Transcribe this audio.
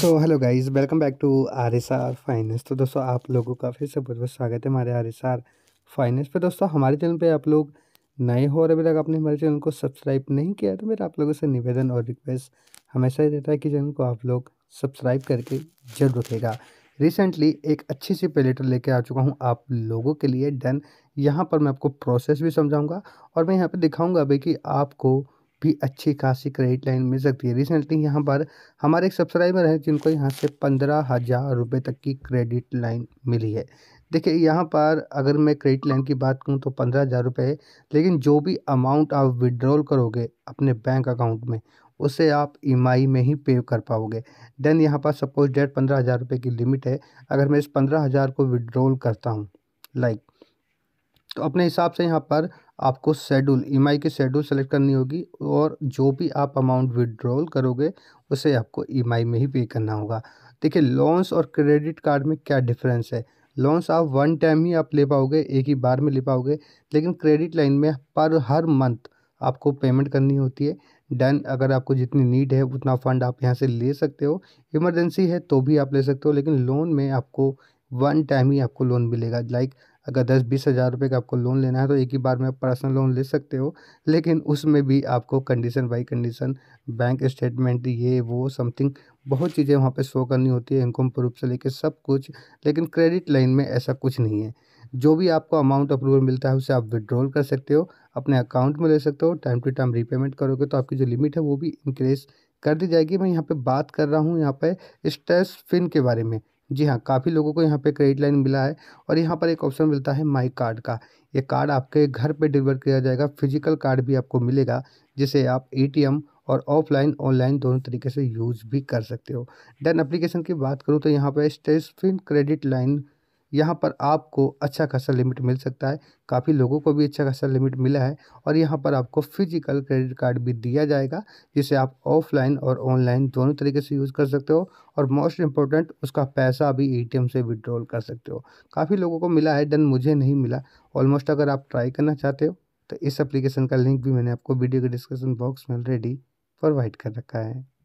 So hello guys, welcome back to RSR finance. तो दोस्तों आप लोगों का फिर से बहुत बहुत स्वागत है हमारे आरएसआर फाइनेंस पे। दोस्तों हमारे चैनल पे आप लोग नए हो और अभी तक आपने हमारे चैनल को सब्सक्राइब नहीं किया तो मेरा आप लोगों से निवेदन और रिक्वेस्ट हमेशा ही रहता है कि चैनल को आप लोग सब्सक्राइब करके जरूर रखेगा। रिसेंटली एक अच्छी सी पे लेटर लेके आ चुका हूँ आप लोगों के लिए। देन यहाँ पर मैं आपको प्रोसेस भी समझाऊँगा और मैं यहाँ पर दिखाऊँगा अभी कि आपको भी अच्छी खासी क्रेडिट लाइन मिल सकती है। रिसेंटली यहाँ पर हमारे एक सब्सक्राइबर हैं जिनको यहाँ से 15,000 रुपये तक की क्रेडिट लाइन मिली है। देखिए यहाँ पर अगर मैं क्रेडिट लाइन की बात करूँ तो 15,000 रुपये है, लेकिन जो भी अमाउंट आप विड्रॉल करोगे अपने बैंक अकाउंट में उसे आप EMI में ही पे कर पाओगे। देन यहाँ पर सपोज डेट 15,000 रुपये की लिमिट है। अगर मैं इस 15,000 को विड्रॉल करता हूँ तो अपने हिसाब से यहाँ पर आपको शेड्यूल EMI की शेड्यूल सेलेक्ट करनी होगी और जो भी आप अमाउंट विड्रॉल करोगे उसे आपको EMI में ही पे करना होगा। देखिए लोन्स और क्रेडिट कार्ड में क्या डिफरेंस है। लोन्स आप वन टाइम ही आप ले पाओगे, एक ही बार में ले पाओगे, लेकिन क्रेडिट लाइन में पर हर मंथ आपको पेमेंट करनी होती है। देन अगर आपको जितनी नीड है उतना फ़ंड आप यहाँ से ले सकते हो, इमरजेंसी है तो भी आप ले सकते हो, लेकिन लोन में आपको वन टाइम ही आपको लोन मिलेगा। अगर 10-20,000 रुपये का आपको लोन लेना है तो एक ही बार में आप पर्सनल लोन ले सकते हो, लेकिन उसमें भी आपको condition by condition bank statement ये वो समथिंग बहुत चीज़ें वहाँ पे शो करनी होती है, इनकम प्रूफ से लेके सब कुछ। लेकिन क्रेडिट लाइन में ऐसा कुछ नहीं है। जो भी आपको अमाउंट अप्रूवल मिलता है उसे आप विड्रॉल कर सकते हो, अपने अकाउंट में ले सकते हो। टाइम टू टाइम रीपेमेंट करोगे तो आपकी जो लिमिट है वो भी इंक्रीज कर दी जाएगी। मैं यहाँ पर बात कर रहा हूँ यहाँ पर स्टैशफिन के बारे में। जी हाँ, काफ़ी लोगों को यहाँ पे क्रेडिट लाइन मिला है और यहाँ पर एक ऑप्शन मिलता है माई कार्ड का। ये कार्ड आपके घर पे डिलीवर किया जाएगा, फिजिकल कार्ड भी आपको मिलेगा जिसे आप ATM और ऑफलाइन ऑनलाइन दोनों तरीके से यूज़ भी कर सकते हो। देन एप्लीकेशन की बात करूँ तो यहाँ पर स्टैशफिन क्रेडिट लाइन, यहाँ पर आपको अच्छा खासा लिमिट मिल सकता है। काफ़ी लोगों को भी अच्छा खासा लिमिट मिला है और यहाँ पर आपको फिजिकल क्रेडिट कार्ड भी दिया जाएगा जिसे आप ऑफलाइन और ऑनलाइन दोनों तरीके से यूज़ कर सकते हो और मोस्ट इम्पोर्टेंट उसका पैसा भी ATM से विड्रॉल कर सकते हो। काफ़ी लोगों को मिला है, देन मुझे नहीं मिला। ऑलमोस्ट अगर आप ट्राई करना चाहते हो तो इस एप्लीकेशन का लिंक भी मैंने आपको वीडियो के डिस्क्रिप्शन बॉक्स में ऑलरेडी प्रोवाइड कर रखा है।